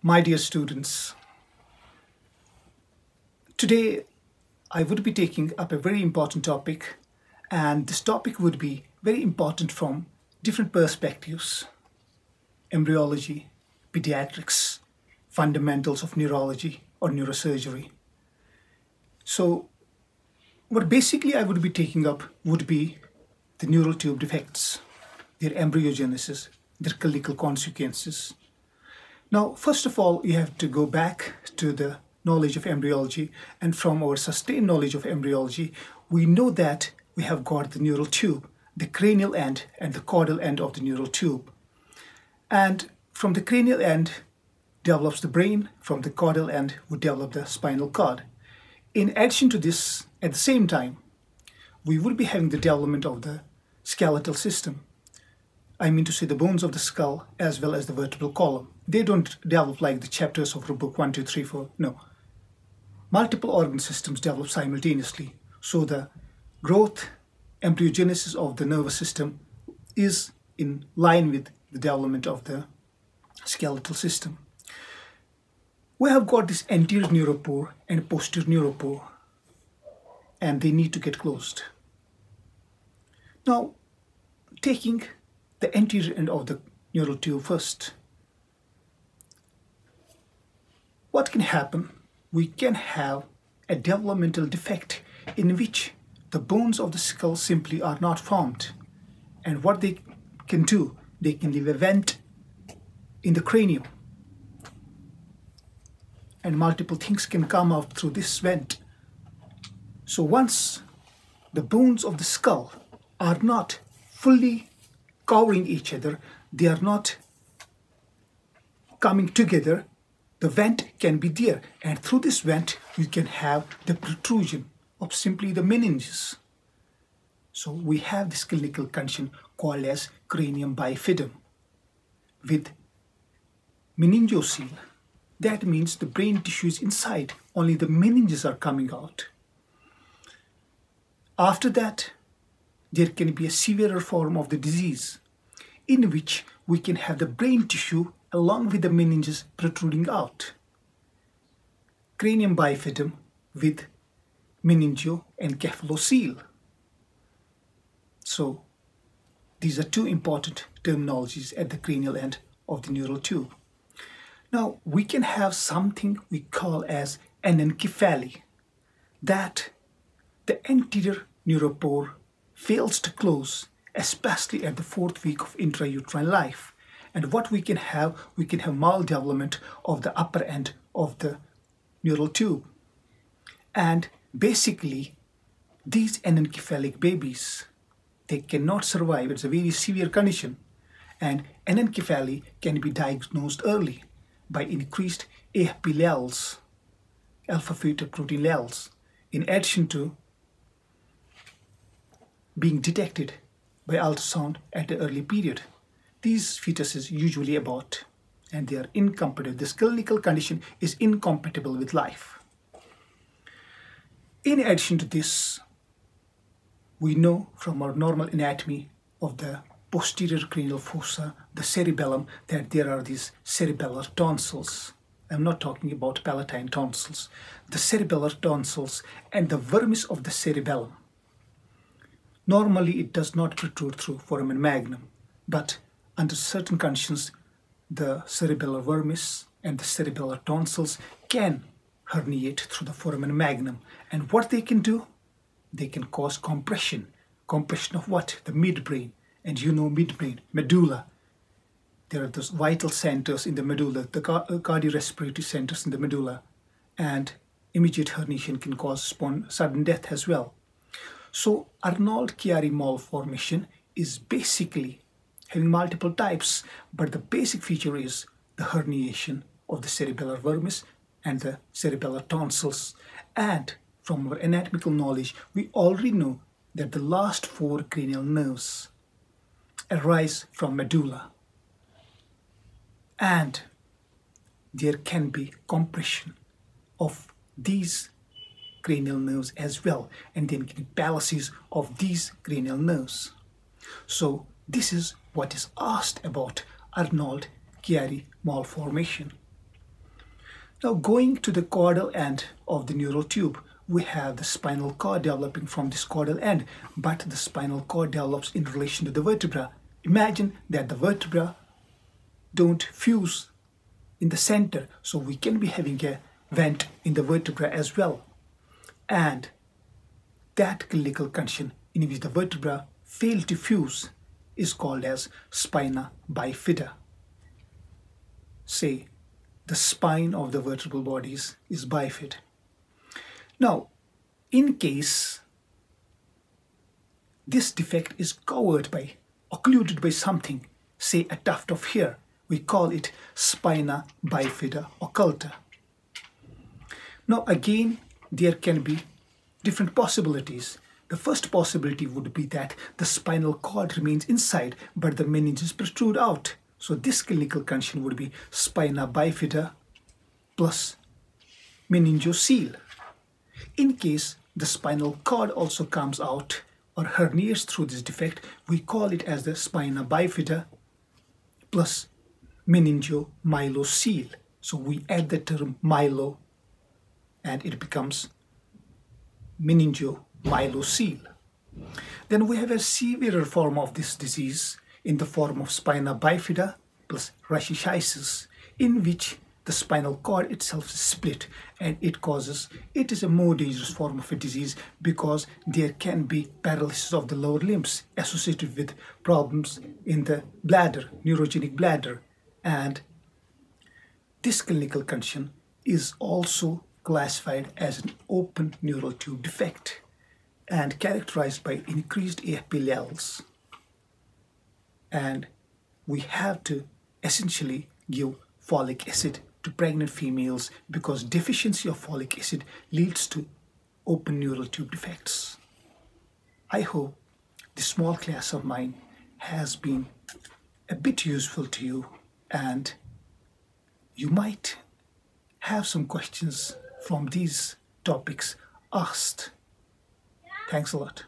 My dear students, today I would be taking up a very important topic, and this topic would be very important from different perspectives: embryology, pediatrics, fundamentals of neurology or neurosurgery. So what basically I would be taking up would be the neural tube defects, their embryogenesis, their clinical consequences. Now, first of all, you have to go back to the knowledge of embryology, and from our sustained knowledge of embryology, we know that we have got the neural tube, the cranial end and the caudal end of the neural tube. And from the cranial end develops the brain, from the caudal end we develop the spinal cord. In addition to this, at the same time, we would be having the development of the skeletal system. I mean to say the bones of the skull as well as the vertebral column. They don't develop like the chapters of book 1, 2, 3, 4, no. Multiple organ systems develop simultaneously. So the growth, embryogenesis of the nervous system is in line with the development of the skeletal system. We have got this anterior neuropore and posterior neuropore, and they need to get closed. Now, taking the anterior end of the neural tube first. What can happen? We can have a developmental defect in which the bones of the skull simply are not formed. And what they can do, they can leave a vent in the cranium. And multiple things can come out through this vent. So once the bones of the skull are not fully covering each other, they are not coming together, the vent can be there, and through this vent you can have the protrusion of simply the meninges. So we have this clinical condition called as cranium bifidum with meningocele. That means the brain tissue is inside, only the meninges are coming out. After that, there can be a severer form of the disease in which we can have the brain tissue along with the meninges protruding out. Cranium bifidum with meningo and cephalocele. So these are two important terminologies at the cranial end of the neural tube. Now we can have something we call as anencephaly, that the anterior neuropore fails to close, especially at the 4th week of intrauterine life. And what we can have maldevelopment of the upper end of the neural tube. And basically, these anencephalic babies, they cannot survive. It's a very severe condition. And anencephaly can be diagnosed early by increased AFP levels, alpha fetoprotein levels, in addition to being detected by ultrasound at an early period. These fetuses usually abort, and they are incompatible. This clinical condition is incompatible with life. In addition to this, we know from our normal anatomy of the posterior cranial fossa, the cerebellum, that there are these cerebellar tonsils. I'm not talking about palatine tonsils. The cerebellar tonsils and the vermis of the cerebellum. Normally, it does not protrude through foramen magnum, but under certain conditions, the cerebellar vermis and the cerebellar tonsils can herniate through the foramen magnum. And what they can do? They can cause compression. Compression of what? The midbrain. And you know midbrain, medulla. There are those vital centers in the medulla, the cardiorespiratory centers in the medulla. And immediate herniation can cause sudden death as well. So Arnold Chiari malformation is basically having multiple types, but the basic feature is the herniation of the cerebellar vermis and the cerebellar tonsils. And from our anatomical knowledge, we already know that the last 4 cranial nerves arise from medulla. And there can be compression of these cranial nerves as well, and then getting palsies of these cranial nerves. So this is what is asked about Arnold Chiari malformation. Now going to the caudal end of the neural tube, we have the spinal cord developing from this caudal end, but the spinal cord develops in relation to the vertebra. Imagine that the vertebra don't fuse in the center, so we can be having a vent in the vertebra as well. And that clinical condition in which the vertebra fail to fuse is called as spina bifida. Say, the spine of the vertebral bodies is bifid. Now, in case this defect is covered by, occluded by something, say a tuft of hair, we call it spina bifida occulta. Now again, there can be different possibilities. The first possibility would be that the spinal cord remains inside, but the meninges protrude out. So this clinical condition would be spina bifida plus meningocele. In case the spinal cord also comes out or herniates through this defect, we call it as the spina bifida plus meningomyelocele. So we add the term myelo and it becomes meningomyelocele. Then we have a severer form of this disease in the form of spina bifida plus rachischisis, in which the spinal cord itself is split, and it is a more dangerous form of a disease because there can be paralysis of the lower limbs associated with problems in the bladder, neurogenic bladder, and this clinical condition is also classified as an open neural tube defect and characterized by increased AFP levels, and we have to essentially give folic acid to pregnant females because deficiency of folic acid leads to open neural tube defects. I hope this small class of mine has been a bit useful to you, and you might have some questions from these topics asked. Thanks a lot.